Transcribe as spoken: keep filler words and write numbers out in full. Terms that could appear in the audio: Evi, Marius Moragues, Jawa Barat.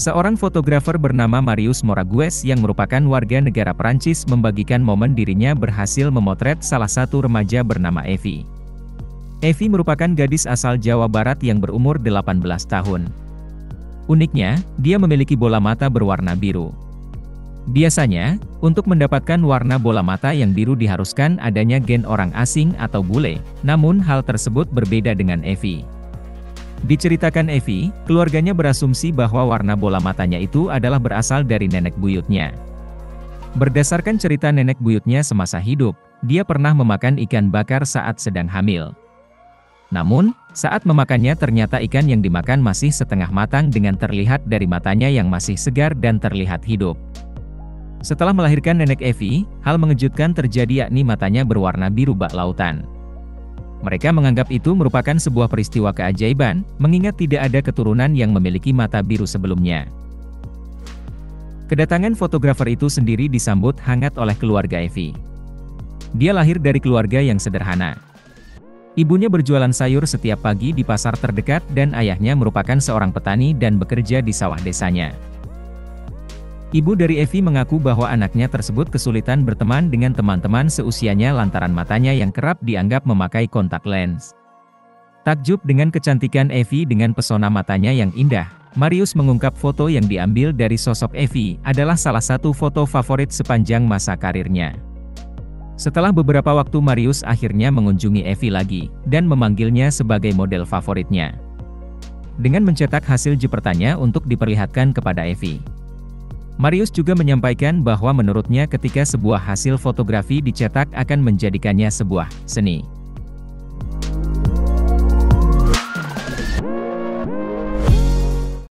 Seorang fotografer bernama Marius Moragues yang merupakan warga negara Perancis membagikan momen dirinya berhasil memotret salah satu remaja bernama Evi. Evi merupakan gadis asal Jawa Barat yang berumur delapan belas tahun. Uniknya, dia memiliki bola mata berwarna biru. Biasanya, untuk mendapatkan warna bola mata yang biru diharuskan adanya gen orang asing atau bule, namun hal tersebut berbeda dengan Evi. Diceritakan Evi, keluarganya berasumsi bahwa warna bola matanya itu adalah berasal dari nenek buyutnya. Berdasarkan cerita nenek buyutnya semasa hidup, dia pernah memakan ikan bakar saat sedang hamil. Namun, saat memakannya ternyata ikan yang dimakan masih setengah matang dengan terlihat dari matanya yang masih segar dan terlihat hidup. Setelah melahirkan nenek Evi, hal mengejutkan terjadi yakni matanya berwarna biru bak lautan. Mereka menganggap itu merupakan sebuah peristiwa keajaiban, mengingat tidak ada keturunan yang memiliki mata biru sebelumnya. Kedatangan fotografer itu sendiri disambut hangat oleh keluarga Evi. Dia lahir dari keluarga yang sederhana. Ibunya berjualan sayur setiap pagi di pasar terdekat dan ayahnya merupakan seorang petani dan bekerja di sawah desanya. Ibu dari Evi mengaku bahwa anaknya tersebut kesulitan berteman dengan teman-teman seusianya lantaran matanya yang kerap dianggap memakai kontak lens. Takjub dengan kecantikan Evi dengan pesona matanya yang indah, Marius mengungkap foto yang diambil dari sosok Evi adalah salah satu foto favorit sepanjang masa karirnya. Setelah beberapa waktu Marius akhirnya mengunjungi Evi lagi, dan memanggilnya sebagai model favoritnya. Dengan mencetak hasil jepretannya untuk diperlihatkan kepada Evi. Marius juga menyampaikan bahwa menurutnya ketika sebuah hasil fotografi dicetak akan menjadikannya sebuah seni.